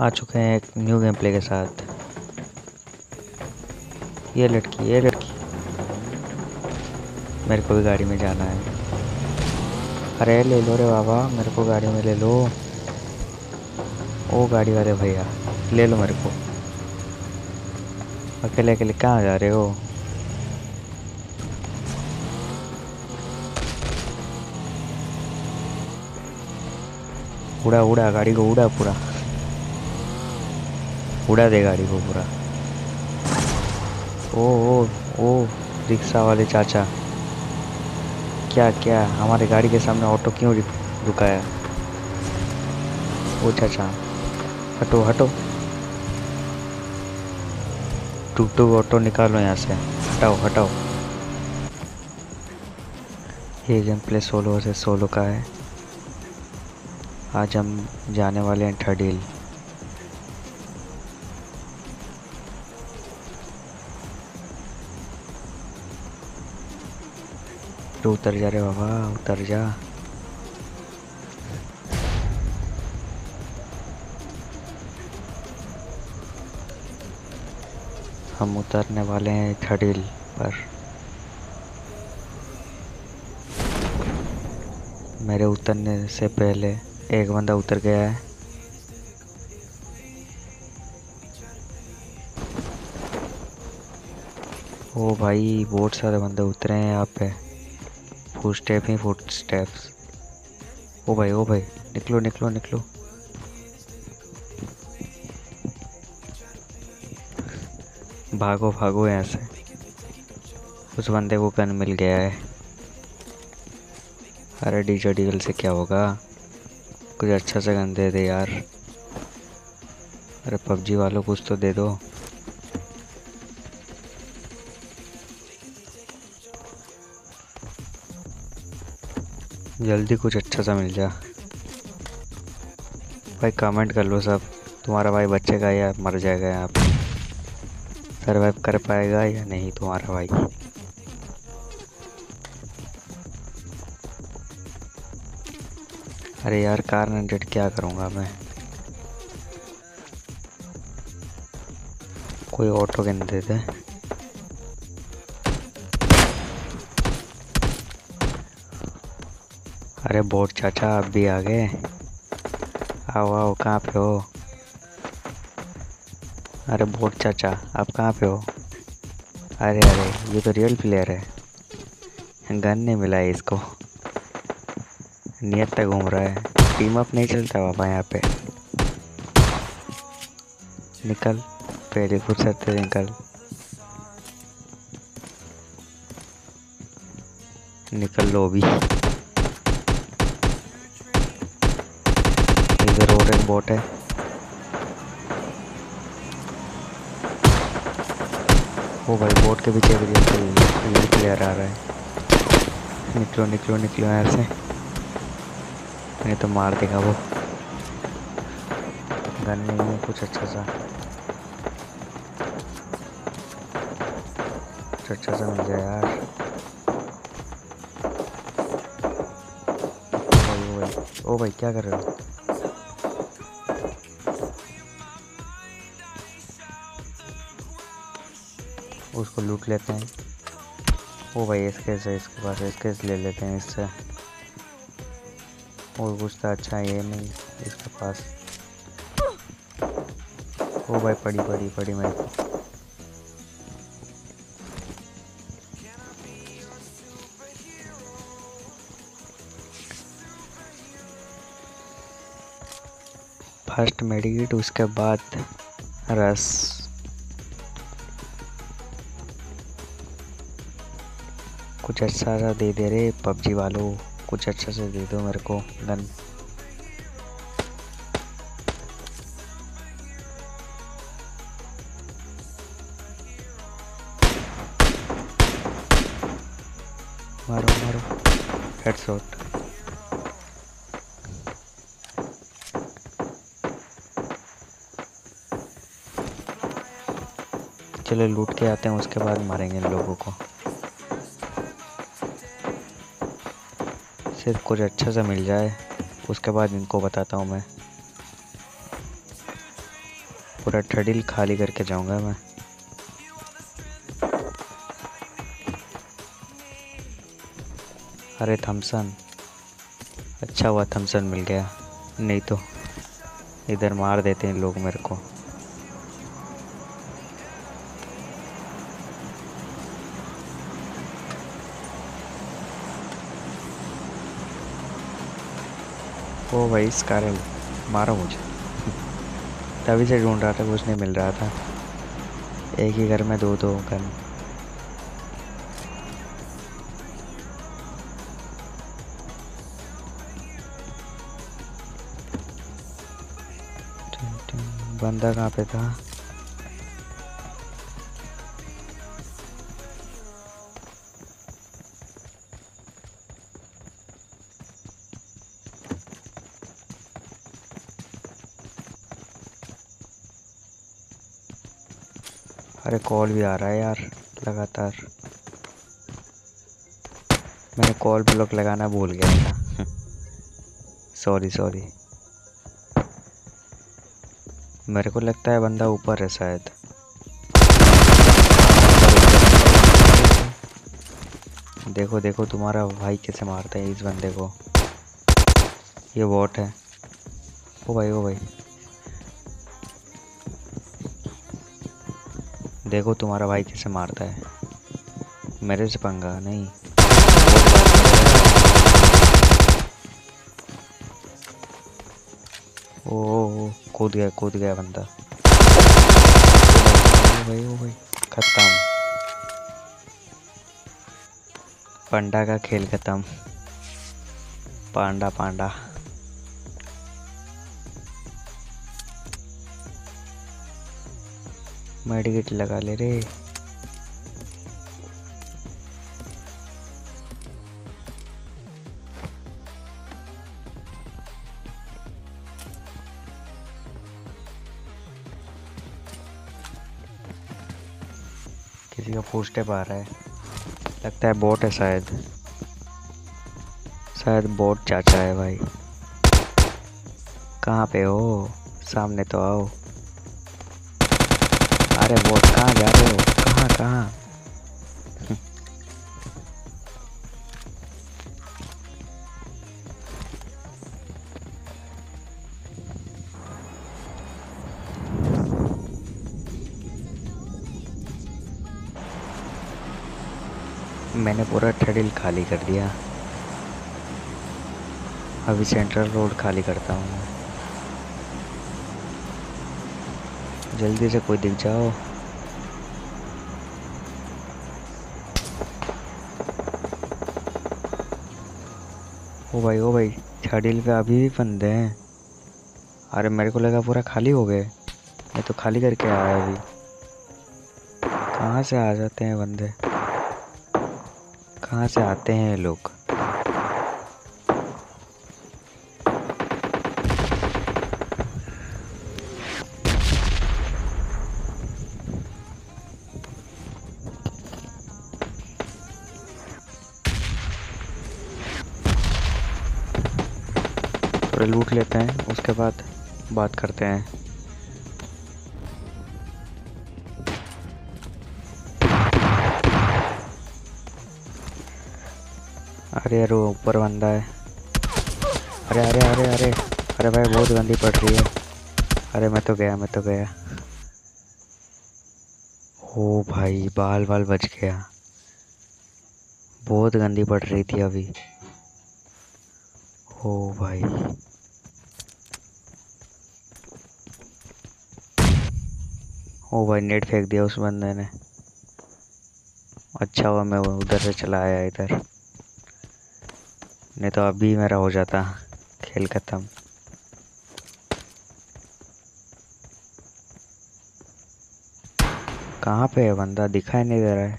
आ चुके हैं एक न्यू गेम प्ले के साथ। ये लड़की मेरे को भी गाड़ी में जाना है। अरे ले लो रे बाबा, मेरे को गाड़ी में ले लो। ओ गाड़ी वाले भैया ले लो मेरे को। अकेले अकेले कहाँ जा रहे हो? उड़ा उड़ा गाड़ी को, उड़ा पूरा, उड़ा दे गाड़ी को पूरा। ओ ओ ओ रिक्शा वाले चाचा, क्या क्या हमारे गाड़ी के सामने ऑटो क्यों रुकाया? ओ चाचा हटो हटो, टुक टुक ऑटो निकालो यहाँ से, हटाओ हटाओ। ये गेम प्ले सोलो से सोलो का है। आज हम जाने वाले हैं ठडील। तो उतर जा रे बाबा, उतर जा। हम उतरने वाले हैं ठडील पर। मेरे उतरने से पहले एक बंदा उतर गया है। ओ भाई बहुत सारे बंदे उतरे हैं यहाँ पे। Foot steps. ओ भाई निकलो निकलो निकलो। भागो भागो यहाँ से। उस बंदे को गन मिल गया है। अरे डीजे डीगल से क्या होगा, कुछ अच्छा सा गन दे दे यार। अरे पबजी वालों कुछ तो दे दो। जल्दी कुछ अच्छा सा मिल जा भाई। कमेंट कर लो सब, तुम्हारा भाई बचेगा या मर जाएगा यहाँ पे, सर्वाइव कर पाएगा या नहीं तुम्हारा भाई। अरे यार कार 100 क्या करूँगा मैं। कोई ऑटो गन दे दे। अरे बोट चाचा आप भी आ गए, आओ आओ। कहाँ पे हो? अरे बोट चाचा आप कहाँ पे हो? अरे ये तो रियल प्लेयर है। गन नहीं मिला है इसको, नियत तक घूम रहा है। टीम अप नहीं चलता बाबा यहाँ पे। निकल पहले फुर्सत से निकल निकल लो भी। इधर और एक बोट है। ओ भाई बोट के पीछे रियल प्लेयर आ रहा है। निकलो निकलो निकलो यहाँ से, नहीं तो मार देगा वो। गन नहीं है कुछ अच्छा सा मिल जाए यार। ओ भाई क्या कर रहे हो? उसको लूट लेते हैं। ओ भाई एस्केस है इसके पास, एस्केस ले लेते हैं इससे। और कुछ तो अच्छा है नहीं इसके पास। ओ भाई पड़ी मेरे को। फर्स्ट मेडिकेट, उसके बाद रस। कुछ अच्छा सा दे रे पबजी वालों, कुछ अच्छा से दे दो मेरे को गन। मारो हेडशॉट। चलो लूट के आते हैं, उसके बाद मारेंगे इन लोगों को। सिर्फ कुछ अच्छा सा मिल जाए, उसके बाद इनको बताता हूँ मैं। पूरा ट्रेडिल खाली करके जाऊंगा मैं। अरे थॉमसन, अच्छा हुआ थॉमसन मिल गया, नहीं तो इधर मार देते हैं लोग मेरे को। ओ भाई इस कार मारो मुझे, तभी से ढूंढ रहा था, कुछ नहीं मिल रहा था। एक ही घर में दो घर। बंदा कहाँ पे था? अरे कॉल भी आ रहा है यार लगातार, मैंने कॉल ब्लॉक लगाना भूल गया था। सॉरी मेरे को लगता है बंदा ऊपर है शायद। देखो देखो तुम्हारा भाई कैसे मारता है इस बंदे को, ये बॉट है। ओ भाई देखो तुम्हारा भाई कैसे मारता है, मेरे से पंगा नहीं। ओ कूद गया बंदा। ओ भाई खत्म, पांडा का खेल खत्म। पांडा मेडिकेट लगा ले रे। किसी का फुटस्टेप आ रहा है, लगता है बोट है शायद बोट चाचा है भाई। कहाँ पे हो? सामने तो आओ। अरे बोट कहाँ जा रहे हो? कहाँ मैंने पूरा ट्रेडिल खाली कर दिया, अभी सेंट्रल रोड खाली करता हूँ मैं। जल्दी से कोई दिख जाओ। ओ भाई छड़ील पे अभी भी बंदे हैं। अरे मेरे को लगा पूरा खाली हो गए, मैं तो खाली करके आया। अभी कहाँ से आ जाते हैं बंदे, कहाँ से आते हैं लोग। लूट लेते हैं, उसके बाद बात करते हैं। अरे यार ऊपर बंदा है। अरे भाई बहुत गंदी पड़ रही है। अरे मैं तो गया। ओ भाई बाल बच गया, बहुत गंदी पड़ रही थी अभी। ओ भाई नेट फेंक दिया उस बंदे ने, अच्छा हुआ मैं उधर से चला आया इधर, नहीं तो अभी मेरा हो जाता खेल खत्म। कहाँ पे है बंदा, दिखाई नहीं दे रहा है।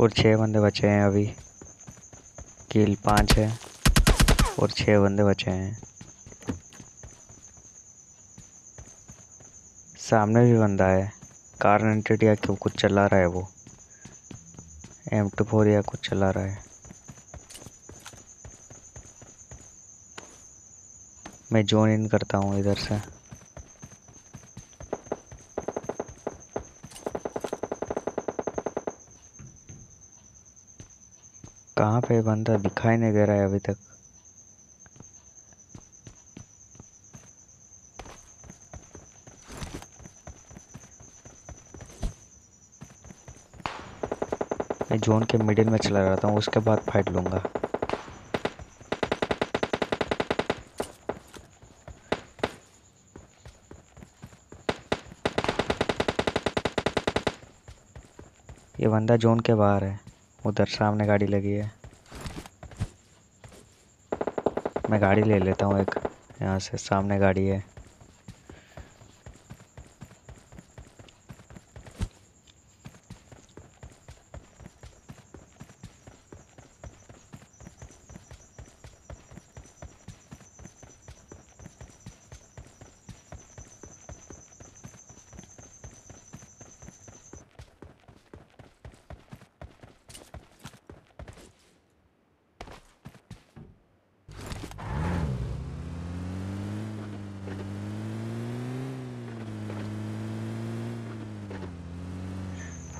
और 6 बंदे बचे हैं अभी, किल 5 है और 6 बंदे बचे हैं। सामने भी बंदा है, कार एंटेड या कुछ चला रहा है वो, M24 या कुछ चला रहा है। मैं जोन इन करता हूँ इधर से। कहाँ पे बंदा दिखाई नहीं दे रहा है अभी तक। मैं जोन के मिडिल में चला जाता हूँ, उसके बाद फाइट लूँगा। ये बंदा जोन के बाहर है, उधर सामने गाड़ी लगी है। मैं गाड़ी ले लेता हूँ एक, यहाँ से सामने गाड़ी है।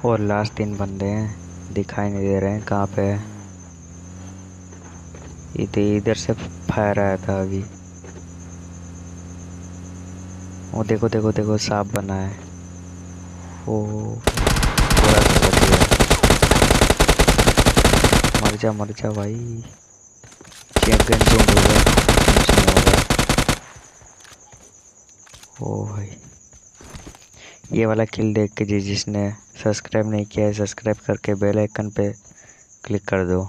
और लास्ट 3 बंदे हैं, दिखाई नहीं दे रहे हैं कहाँ पे है। इधर से फायर आया था अभी। वो देखो देखो देखो सांप बना है। ओ मर जा भाई, चैंपियन जो होगा। ओ भाई ये वाला किल देख के जिसने सब्सक्राइब नहीं किया है सब्सक्राइब करके बेल आइकन पे क्लिक कर दो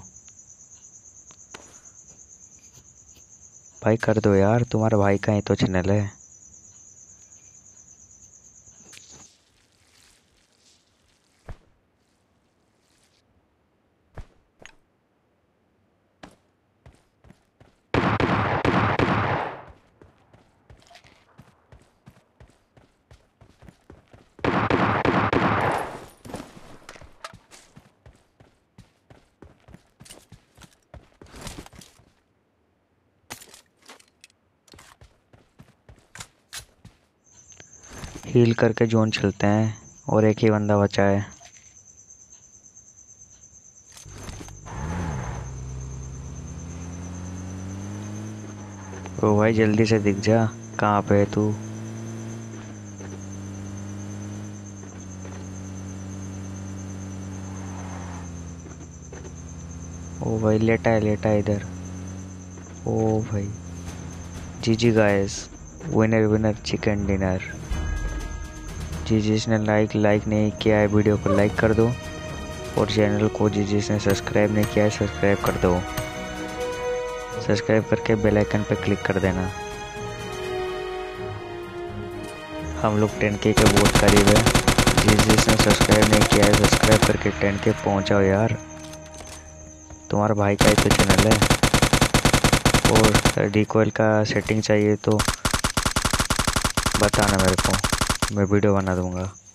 भाई, कर दो यार, तुम्हारे भाई का ही तो चैनल है। हील करके जोन चलते हैं, और एक ही बंदा बचा है। ओ भाई जल्दी से दिख जा, कहाँ पे है तू। ओ भाई लेटा है इधर। ओ भाई जी गाइस, विनर चिकन डिनर। जिसने लाइक नहीं किया है वीडियो को लाइक कर दो, और चैनल को जिसने सब्सक्राइब नहीं किया है सब्सक्राइब कर दो, सब्सक्राइब करके बेल आइकन पर क्लिक कर देना। हम लोग 10K के बहुत करीब है। जिसने सब्सक्राइब नहीं किया है सब्सक्राइब करके 10K पहुंचाओ यार, तुम्हारा भाई का ही तो चैनल है। और रिकॉइल का सेटिंग चाहिए तो बताना मेरे को, मैं वीडियो बना दूंगा।